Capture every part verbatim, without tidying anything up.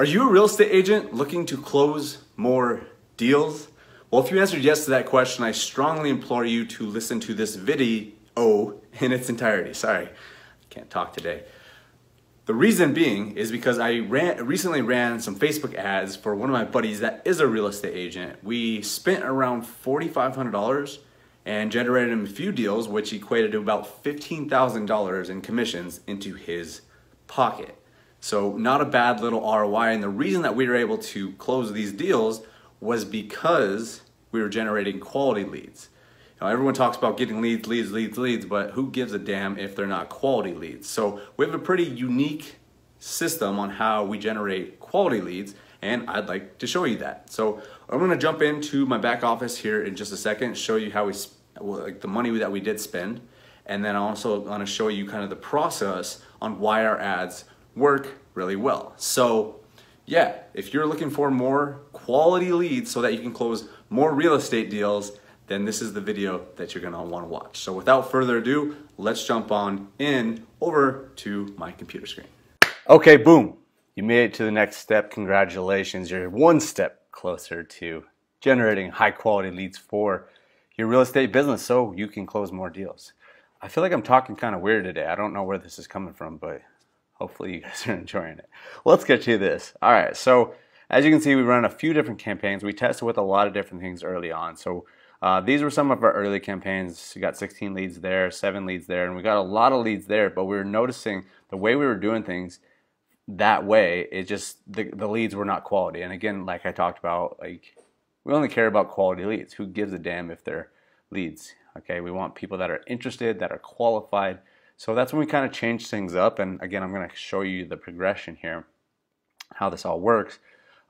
Are you a real estate agent looking to close more deals? Well, if you answered yes to that question, I strongly implore you to listen to this video in its entirety. Sorry, I can't talk today. The reason being is because I ran, recently ran some Facebook ads for one of my buddies that is a real estate agent. We spent around forty-five hundred dollars and generated him a few deals, which equated to about fifteen thousand dollars in commissions into his pocket. So not a bad little R O I, and the reason that we were able to close these deals was because we were generating quality leads. Now everyone talks about getting leads, leads, leads, leads, but who gives a damn if they're not quality leads? So we have a pretty unique system on how we generate quality leads, and I'd like to show you that. So I'm gonna jump into my back office here in just a second, show you how we, like the money that we did spend, and then I also wanna show you kind of the process on why our ads work really well. So yeah, if you're looking for more quality leads so that you can close more real estate deals, then this is the video that you're gonna wanna watch. So without further ado, let's jump on in over to my computer screen. Okay, boom, you made it to the next step. Congratulations, you're one step closer to generating high quality leads for your real estate business so you can close more deals. I feel like I'm talking kind of weird today. I don't know where this is coming from, but hopefully you guys are enjoying it. Let's get to this. All right, so as you can see, we run a few different campaigns. We tested with a lot of different things early on. So uh, these were some of our early campaigns. We got sixteen leads there, seven leads there, and we got a lot of leads there, but we were noticing the way we were doing things that way, it just, the, the leads were not quality. And again, like I talked about, like we only care about quality leads. Who gives a damn if they're leads, okay? We want people that are interested, that are qualified. So that's when we kind of change things up, and again, I'm going to show you the progression here, how this all works.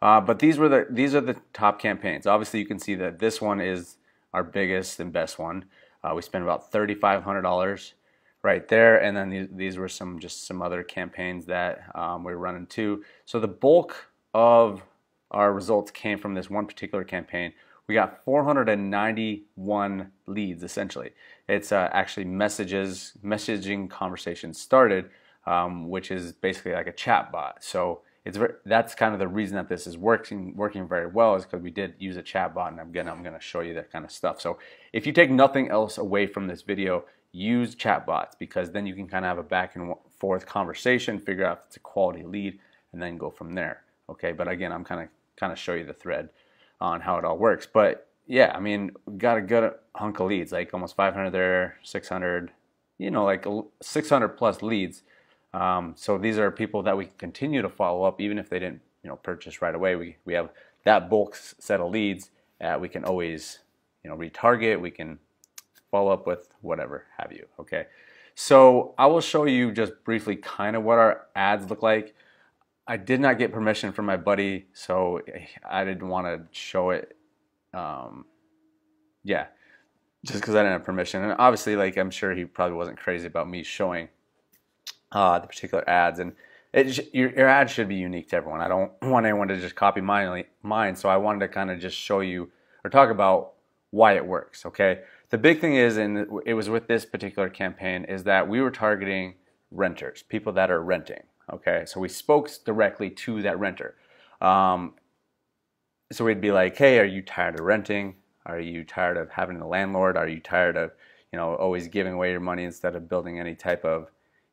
Uh, but these were the these are the top campaigns. Obviously, you can see that this one is our biggest and best one. Uh, we spent about thirty-five hundred dollars right there, and then these, these were some just some other campaigns that um, we were running too. So the bulk of our results came from this one particular campaign. We got four hundred ninety-one leads, essentially. It's uh, actually messages, messaging conversations started, um, which is basically like a chat bot. So it's very, that's kind of the reason that this is working working very well, is because we did use a chat bot, and I'm gonna, I'm gonna show you that kind of stuff. So if you take nothing else away from this video, use chat bots, because then you can kind of have a back and forth conversation, figure out if it's a quality lead, and then go from there, okay? But again, I'm kind of kind of show you the thread on how it all works. But yeah, I mean, got a good hunk of leads, like almost five hundred there, six hundred, you know, like six hundred plus leads. Um, so these are people that we can continue to follow up, even if they didn't, you know, purchase right away. We we have that bulk set of leads that we can always, you know, retarget. We can follow up with whatever have you. Okay, so I will show you just briefly kind of what our ads look like. I did not get permission from my buddy, so I didn't want to show it, um, yeah, just because I didn't have permission. And obviously, like, I'm sure he probably wasn't crazy about me showing uh, the particular ads. And it, your, your ad should be unique to everyone. I don't want anyone to just copy mine, mine so I wanted to kind of just show you or talk about why it works, okay? The big thing is, and it was with this particular campaign, is that we were targeting renters, people that are renting. Okay, so we spoke directly to that renter. Um, so we'd be like, hey, are you tired of renting? Are you tired of having a landlord? Are you tired of, you know, always giving away your money instead of building any type of,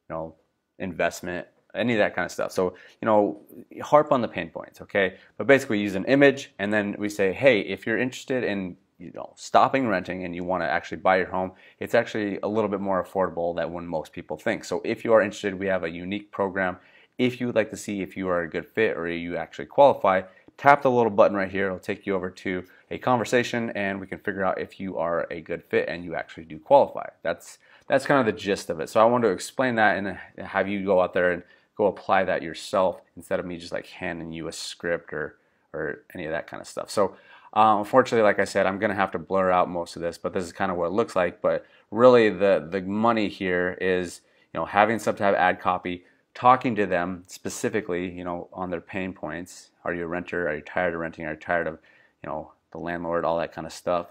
you know, investment, any of that kind of stuff? So, you know, harp on the pain points, okay? But basically use an image, and then we say, hey, if you're interested in, you know, stopping renting and you want to actually buy your home, it's actually a little bit more affordable than when most people think. So if you are interested, we have a unique program. If you would like to see if you are a good fit or you actually qualify, tap the little button right here. It'll take you over to a conversation, and we can figure out if you are a good fit and you actually do qualify. That's that's kind of the gist of it. So I want to explain that and have you go out there and go apply that yourself instead of me just like handing you a script or or any of that kind of stuff. So Uh, unfortunately, like I said, I'm going to have to blur out most of this, but this is kind of what it looks like. But really, the, the money here is, you know, having some type of ad copy, talking to them specifically, you know, on their pain points. Are you a renter? Are you tired of renting? Are you tired of, you know, the landlord? All that kind of stuff.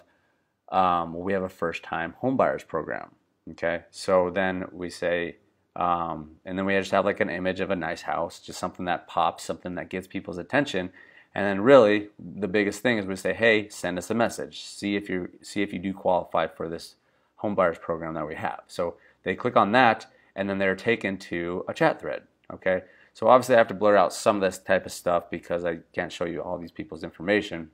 Um, we have a first-time homebuyers program, okay? So then we say, Um, and then we just have like an image of a nice house, just something that pops, something that gets people's attention. And then really the biggest thing is we say, hey, send us a message. See if you see if you do qualify for this home buyers program that we have. So they click on that and then they're taken to a chat thread. Okay. So obviously I have to blur out some of this type of stuff because I can't show you all these people's information.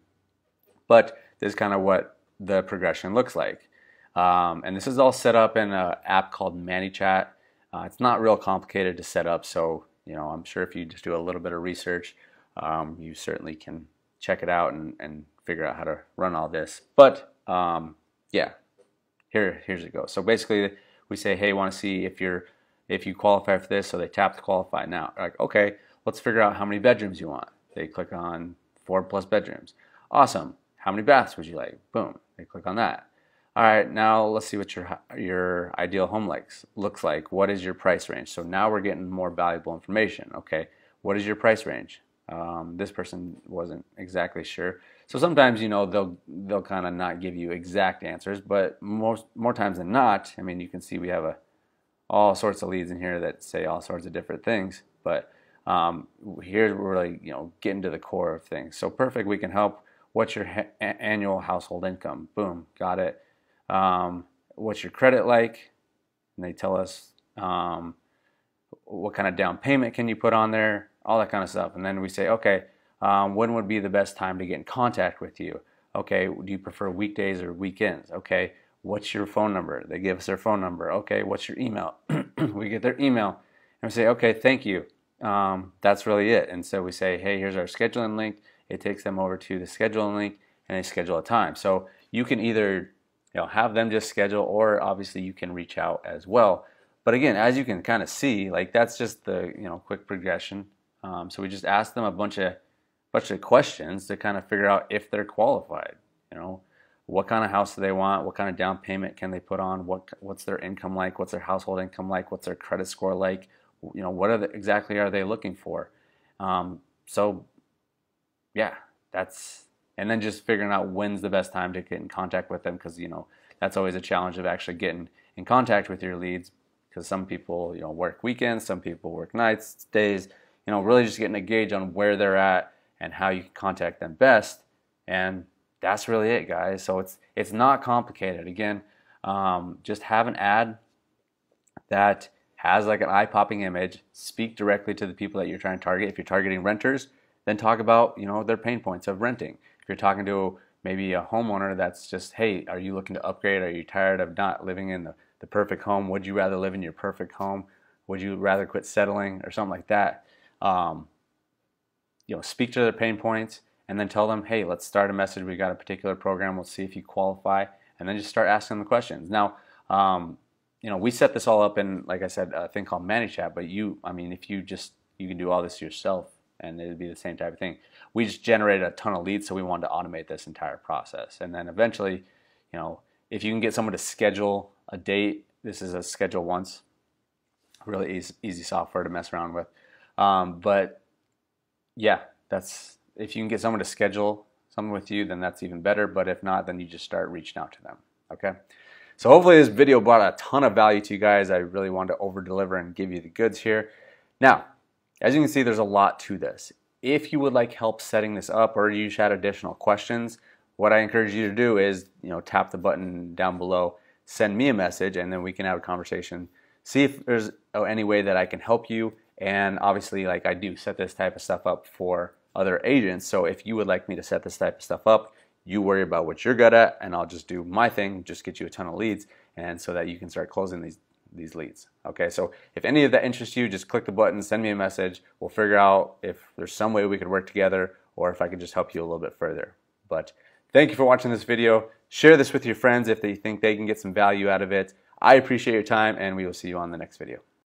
But this is kind of what the progression looks like. Um, and this is all set up in an app called ManyChat. Uh, it's not real complicated to set up, so you know I'm sure if you just do a little bit of research, um, you certainly can check it out and, and figure out how to run all this. But um, yeah, here here's it goes. So basically, we say, hey, want to see if you're if you qualify for this? So they tap to qualify now. They're like, okay, let's figure out how many bedrooms you want. They click on four plus bedrooms. Awesome. How many baths would you like? Boom. They click on that. All right, now let's see what your your ideal home likes looks like. What is your price range? So now we're getting more valuable information. Okay, what is your price range? Um, this person wasn't exactly sure. So sometimes you know they'll they'll kind of not give you exact answers, but most more times than not, I mean you can see we have a all sorts of leads in here that say all sorts of different things. But um, here we're really you know getting to the core of things. So perfect, we can help. What's your ha annual household income? Boom, got it. Um, what's your credit like? And they tell us um, what kind of down payment can you put on there, all that kind of stuff. And then we say, okay, um, when would be the best time to get in contact with you? Okay, do you prefer weekdays or weekends? Okay, what's your phone number? They give us their phone number. Okay, what's your email? We get their email and we say, okay, thank you. Um, that's really it. And so we say, hey, here's our scheduling link. It takes them over to the scheduling link and they schedule a time. So you can either You know, have them just schedule, or obviously you can reach out as well. But again, as you can kind of see, like that's just the you know quick progression. Um, so we just ask them a bunch of bunch of questions to kind of figure out if they're qualified. You know, what kind of house do they want? What kind of down payment can they put on? What what's their income like? What's their household income like? What's their credit score like? You know, what are the, exactly are they looking for? Um, so yeah, that's. And then just figuring out when's the best time to get in contact with them, because you know that's always a challenge of actually getting in contact with your leads, because some people you know work weekends, some people work nights, days. You know, really just getting a gauge on where they're at and how you can contact them best. And that's really it, guys. So it's it's not complicated. Again, um, just have an ad that has like an eye-popping image. Speak directly to the people that you're trying to target. If you're targeting renters, then talk about you know their pain points of renting. You're talking to maybe a homeowner that's just, hey, are you looking to upgrade? Are you tired of not living in the, the perfect home? Would you rather live in your perfect home? Would you rather quit settling or something like that? Um, you know, speak to their pain points and then tell them, hey, let's start a message. We got a particular program. We'll see if you qualify, and then just start asking them the questions. Now, um, you know, we set this all up in, like I said, a thing called ManyChat. But you, I mean, if you just you can do all this yourself, and it'd be the same type of thing. We just generated a ton of leads, so we wanted to automate this entire process. And then eventually, you know, if you can get someone to schedule a date, this is a schedule once, really easy, easy software to mess around with. Um, but yeah, that's if you can get someone to schedule something with you, then that's even better. But if not, then you just start reaching out to them. Okay. So hopefully this video brought a ton of value to you guys. I really wanted to over deliver and give you the goods here. Now, as you can see, there's a lot to this. If you would like help setting this up, or you had additional questions, what I encourage you to do is, you know, tap the button down below, send me a message, and then we can have a conversation. See if there's any way that I can help you. And obviously, like I do, set this type of stuff up for other agents. So if you would like me to set this type of stuff up, you worry about what you're good at, and I'll just do my thing, just get you a ton of leads, and so that you can start closing these. these leads. Okay, so if any of that interests you, just click the button, send me a message. We'll figure out if there's some way we could work together, or if I could just help you a little bit further. But thank you for watching this video. Share this with your friends if they think they can get some value out of it. I appreciate your time, and we will see you on the next video.